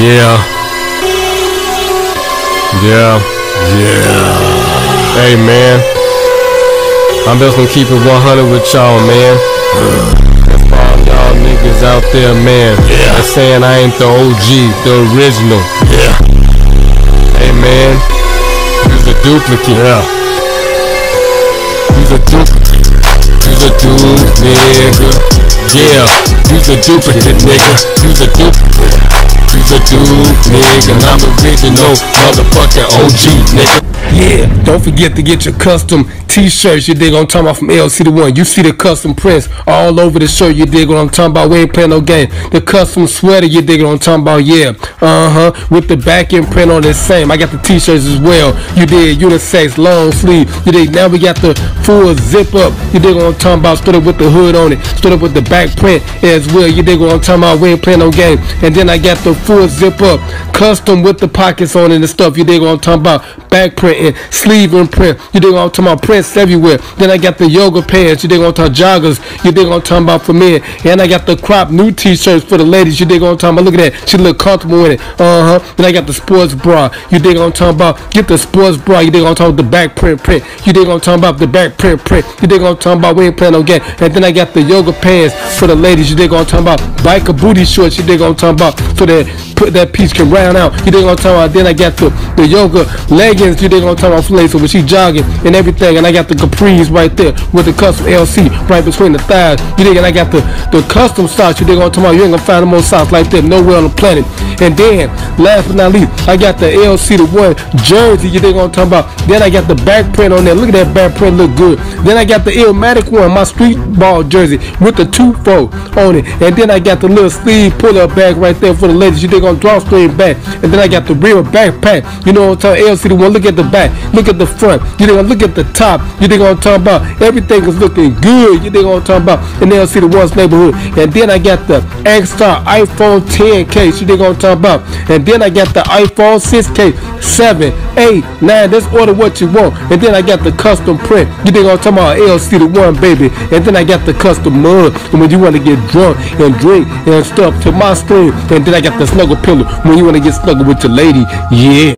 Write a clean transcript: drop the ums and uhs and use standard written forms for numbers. Yeah. Hey, man, I'm just gonna keep it 100 with y'all, man. For all y'all niggas out there, man, yeah, saying I ain't the OG, the original. Yeah. Hey, man, you's a duplicate. Yeah. You's a duplicate. You's a dude, nigga. Yeah. You's a duplicate, nigga. You's a duplicate. You's a dude, nigga. And I'm original, motherfucking OG, nigga. Yeah, don't forget to get your custom t-shirts, you dig what I'm talking about, from LCDAONE. You see the custom prints all over the shirt, you dig what I'm talking about. We ain't playing no game. The custom sweater, you dig what I'm talking about, yeah. With the back end print on the same. I got the t-shirts as well. You dig, unisex, long sleeve. You dig, now we got the full zip up. You dig what I'm talking about, stood up with the hood on it. Stood up with the back print as well. You dig what I'm talking about, we ain't playing no game. And then I got the full zip up, custom with the pockets on it and stuff. You dig what I'm talking about, back print. Sleeve and print, you dig what I'm talking about, prints everywhere. Then I got the yoga pants, you dig what I'm talking about, joggers, you dig what I'm talking about, for men. And I got the crop new t-shirts for the ladies, you dig what I'm talking about, look at that, she look comfortable in it. Then I got the sports bra, you dig what I'm talking about, get the sports bra, you dig what I'm talking about, the back print, you dig what I'm talking about, the back print, you dig what I'm talking about, we ain't playing no game. And then I got the yoga pants for the ladies, you dig what I'm talking about, biker booty shorts, you dig what I'm talking about, so that put that piece can round out, you dig what I'm talking about. Then I got the yoga leggings, you dig on top of flames, so when she jogging and everything. And I got the capris right there with the custom LC right between the thighs, you dig. And I got the custom socks, you dig on top of. You ain't gonna find no more socks like that nowhere on the planet. And then last but not least, I got the LCDAONE jersey, you dig on top about. Then I got the back print on there, look at that back print, look good. Then I got the Illmatic One, my street ball jersey with the 2-fold on it. And then I got the little sleeve pull up bag right there for the ladies, you dig on drawstring back. And then I got the real backpack, you know what I'm talking about, LCDAONE. Look at the back, look at the front, you dig, look at the top, you dig what I'm talking about, everything is looking good, you dig what I'm talking about, and they'll see the one's neighborhood. And then I got the X-Star iPhone 10 case, you dig what I'm talking about. And then I got the iPhone 6 case, 7, 8, 9, let's order what you want. And then I got the custom print, you dig what I'm talking about, LCDAONE, baby. And then I got the custom mug, and when you want to get drunk and drink and stuff to my stream. And then I got the snuggle pillow, when you want to get snuggled with your lady, yeah.